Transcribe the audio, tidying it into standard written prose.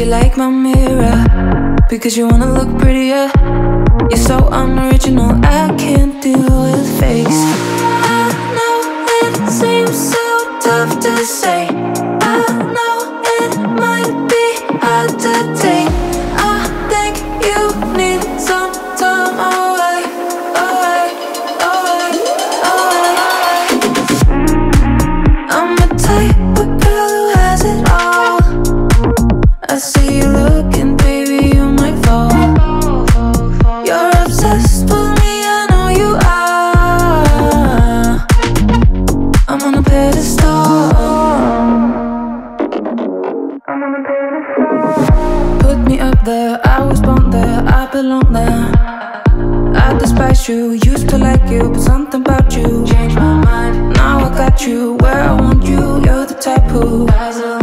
you like my mirror because you wanna look prettier. You're so unoriginal, I can't deal with fakes. I know it seems so tough to say. I know it might be hard to take. I think you need some time away, away, away, away. I'm the type of girl who has it all. I see you looking, baby, you might fall. You're obsessed with me, I know you are. I'm on a pedestal. Put me up there, I was born there, I belong there. I despise you, used to like you, but something about you changed my mind. Now I got you where I want you. You're the type who